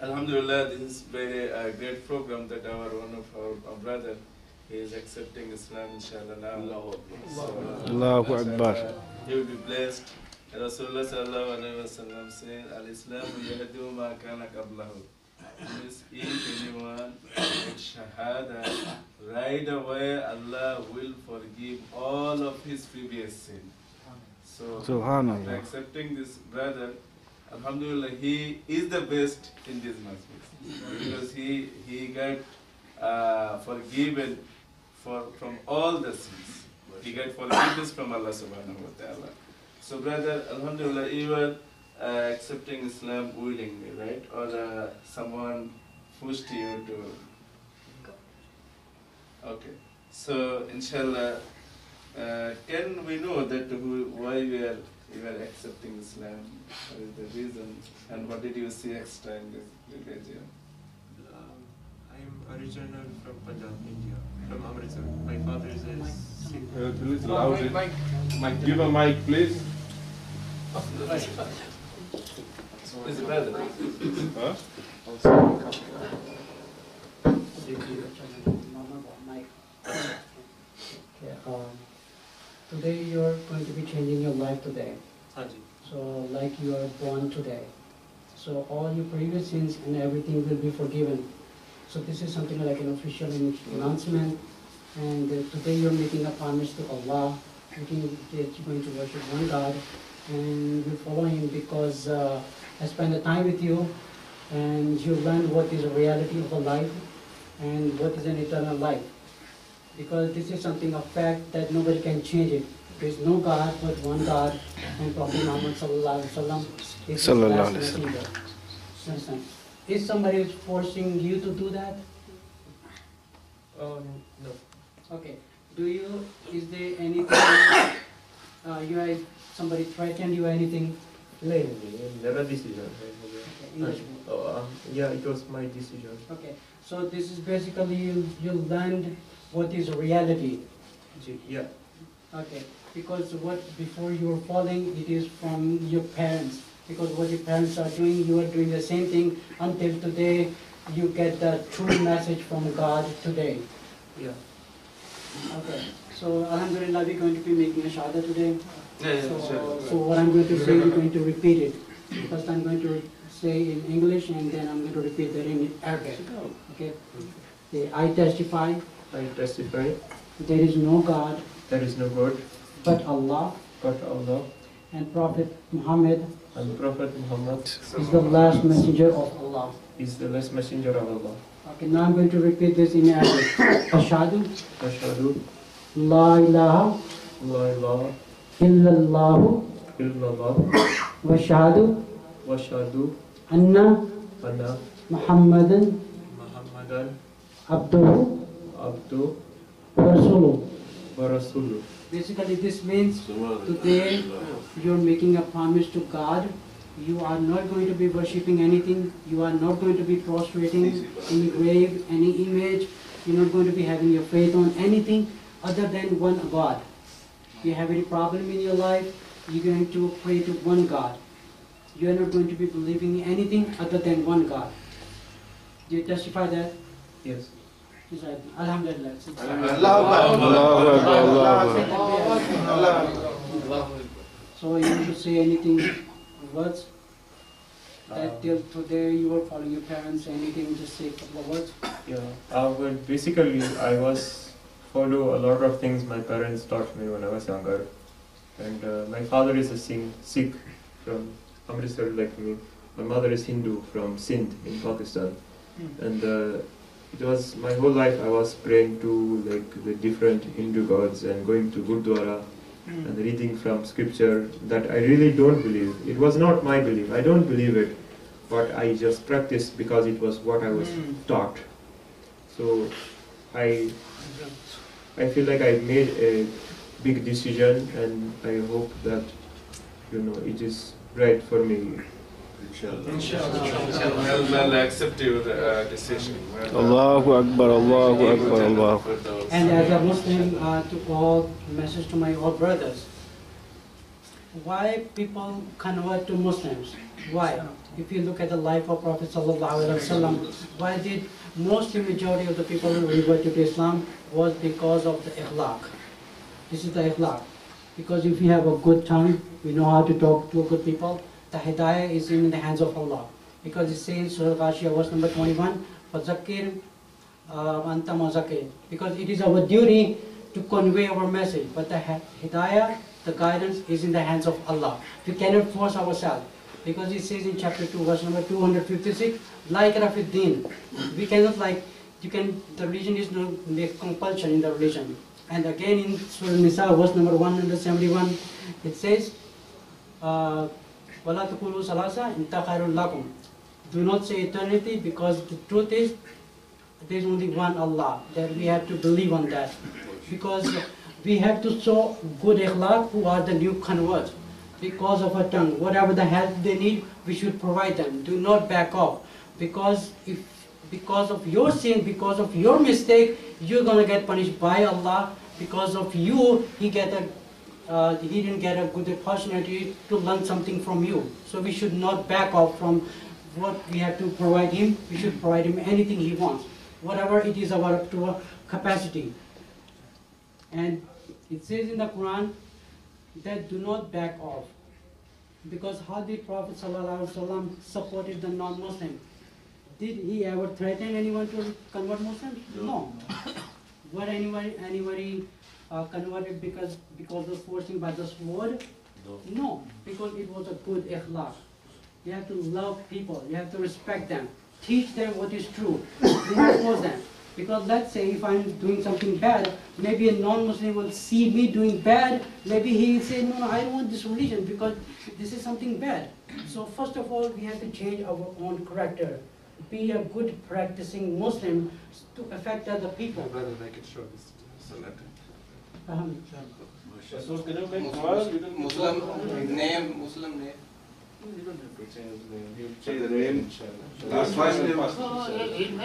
Alhamdulillah, this is very great program that one of our brother, he is accepting Islam, inshallah, now. Allahu Akbar. He will be blessed. Rasulullah sallallahu alayhi wa sallam said, Al-Islam yahdu ma kana qablahu. Please, if anyone makes shahada, right away Allah will forgive all of his previous sin. So, after accepting this brother, alhamdulillah, he is the best in this masjid. Because he got forgiven from all the sins. He got forgiveness from Allah subhanahu wa ta'ala. So brother, alhamdulillah, you are accepting Islam willingly, right? Or someone pushed you to... Okay. So inshallah, can we know that why we are accepting Islam? What is the reason? And what did you see extra in this religion? I'm original from Punjab, India, from Amritsar. My father is a Sikh. Please allow it. Mike, give a mic, please. It's brother. Huh? Okay, today you are going to be changing your life today. So, like you are born today. So, all your previous sins and everything will be forgiven. So this is something like an official announcement, and today you're making a promise to Allah, thinking that you're going to worship one God, and you follow Him because I spent the time with you, and you learned what is the reality of a life, and what is an eternal life. Because this is something of fact that nobody can change it. There is no God but one God, and Prophet Muhammad sallallahu alaihi wasallam is the last messenger. Is somebody forcing you to do that? Oh, no. Okay. Is there anything, somebody threatened you or anything? Never decision. Okay. Yeah, it was my decision. Okay. So this is basically, you learned what is reality. Yeah. Okay. Because before you were falling, it is from your parents. Because what your parents are doing, you are doing the same thing until today. You get the true message from God today. Yeah. Okay. So alhamdulillah, we're going to be making a shahada today. Yeah, sure. So what I'm going to say, we're going to repeat it. First I'm going to say in English, and then I'm going to repeat that in Arabic. Okay. Okay. I testify. I testify. There is no God. There is no God. But Allah. But Allah. And Prophet Muhammad. And Prophet Muhammad is the last messenger of Allah. Is the last messenger of Allah. Okay, now I'm going to repeat this in Arabic. Ashhadu. Ashhadu. La ilaha. La ilaha. Illallahu. Illallahu. Washhadu. Washhadu. Anna. Anna. Muhammadan. Muhammadan. Abduhu. Abduhu. Rasuluhu. Rasuluhu. Basically, this means today you're making a promise to God. You are not going to be worshipping anything. You are not going to be prostrating any grave, any image. You're not going to be having your faith on anything other than one God. If you have any problem in your life, you're going to pray to one God. You're not going to be believing anything other than one God. Do you testify that? Yes. He said, Alhamdulillah. So you need to say anything, words, that till today you were following your parents, anything, just say a couple of words. Yeah, well, basically I was follow a lot of things my parents taught me when I was younger. And my father is a Sikh from Amritsar like me. My mother is Hindu from Sindh in Pakistan. And it was my whole life I was praying to like the different Hindu gods and going to Gurdwara and reading from scripture that I really don't believe. It was not my belief. I don't believe it. But I just practiced because it was what I was taught. So I feel like I made a big decision, and I hope that you know, it is right for me. Inshallah. Inshallah. I'll accept your decision. Allahu Akbar, Allahu Akbar, Allahu Akbar. And as a Muslim, to all message to my all brothers, why people convert to Muslims? Why? If you look at the life of Prophet ﷺ, why did mostly majority of the people who reverted to Islam was because of the Ikhlaq. This is the Ikhlaq. Because if you have a good tongue, we know how to talk to good people. The Hidayah is in the hands of Allah. Because it says Surah Gashiyah verse number 21, فَذَكِّرْ أَنْتَ مُذَكِّرٌ. Because it is our duty to convey our message. But the Hidayah, the guidance is in the hands of Allah. We cannot force ourselves. Because it says in chapter 2, verse number 256, like Rafiddin. We cannot like, you can, the religion is no compulsion in the religion. And again in Surah Nisa, verse number 171, it says, وَلَا تَقُولُوا ثَلَاثَةٌ إِنْتَهَىٰ خَيْرٌ لَكُمْ. Do not say eternity, because the truth is, there is only one Allah, that we have to believe on that. Because we have to show good Ikhlaq who are the new converts. Because of our tongue, whatever the help they need, we should provide them. Do not back off, because if because of your sin, because of your mistake, you're gonna get punished by Allah. Because of you, he didn't get a good opportunity to learn something from you. So we should not back off from what we have to provide him. We should provide him anything he wants, whatever it is our up to our capacity. And it says in the Quran that do not back off. Because how did Prophet ﷺ supported the non-Muslim? Did he ever threaten anyone to convert Muslims? No. Were anybody converted because of forcing by the sword? No. No. Because it was a good Ikhlaq. You have to love people. You have to respect them. Teach them what is true. Do not force them. Because let's say if I'm doing something bad, maybe a non-Muslim will see me doing bad, maybe he will say, no, I don't want this religion because this is something bad. So first of all, we have to change our own character. Be a good practicing Muslim to affect other people. I'd rather make it short, it's selected. So can you make Muslim name? You don't have to change the name. You change the name. Last name was. We didn't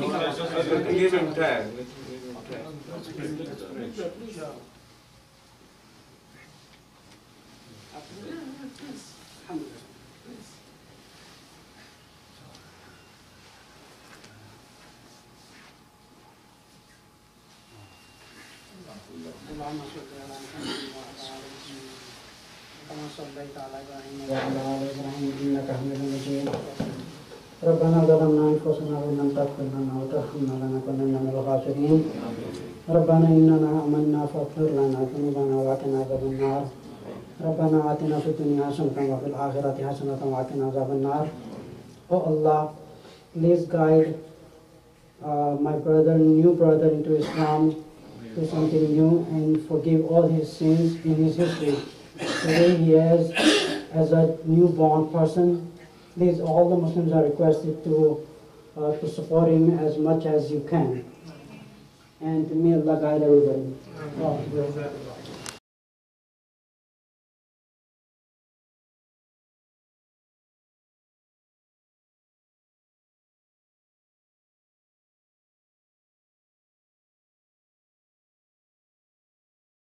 think about it. Give him time. ربنا ظلمنا أنفسنا وإن لم تغفر لنا وترحمنا لنكونن من الخاسرين ربنا إننا آمنا فاغفر لنا ذنوبنا وقنا عذاب النار ربنا آتنا في الدنيا حسنة وفي الآخرة حسنة وقنا عذاب النار. Oh Allah, please guide my brother, new brother into Islam, to something new, and forgive all his sins in his history. Today he is as a newborn person. Please, all the Muslims are requested to support him as much as you can. And may Allah guide everybody.